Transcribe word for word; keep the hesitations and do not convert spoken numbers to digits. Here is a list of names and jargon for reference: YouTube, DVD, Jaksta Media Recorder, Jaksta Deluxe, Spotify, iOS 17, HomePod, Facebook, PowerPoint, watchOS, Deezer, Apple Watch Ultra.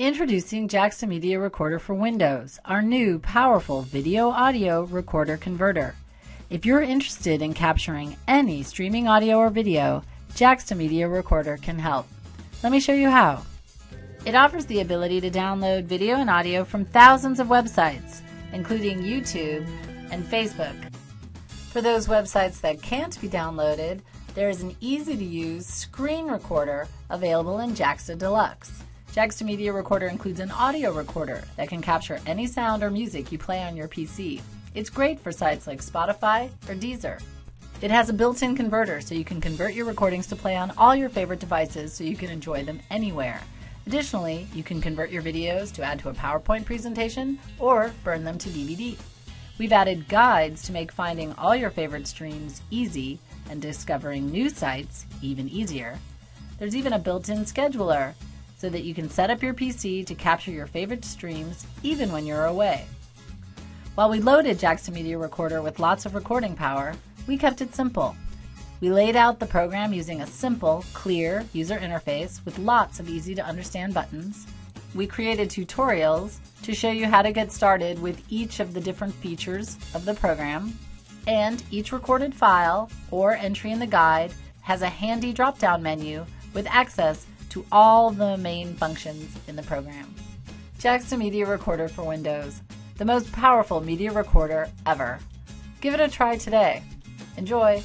Introducing Jaksta Media Recorder for Windows, our new powerful video audio recorder converter. If you're interested in capturing any streaming audio or video, Jaksta Media Recorder can help. Let me show you how. It offers the ability to download video and audio from thousands of websites, including YouTube and Facebook. For those websites that can't be downloaded, there is an easy-to-use screen recorder available in Jaksta Deluxe. Jaksta Media Recorder includes an audio recorder that can capture any sound or music you play on your P C. It's great for sites like Spotify or Deezer. It has a built-in converter so you can convert your recordings to play on all your favorite devices so you can enjoy them anywhere. Additionally, you can convert your videos to add to a PowerPoint presentation or burn them to D V D. We've added guides to make finding all your favorite streams easy and discovering new sites even easier. There's even a built-in scheduler so that you can set up your P C to capture your favorite streams even when you're away. While we loaded Jaksta Media Recorder with lots of recording power, we kept it simple. We laid out the program using a simple, clear user interface with lots of easy-to-understand buttons. We created tutorials to show you how to get started with each of the different features of the program, and each recorded file or entry in the guide has a handy drop-down menu with access to all the main functions in the program. Jaksta Media Recorder for Windows, the most powerful media recorder ever. Give it a try today. Enjoy!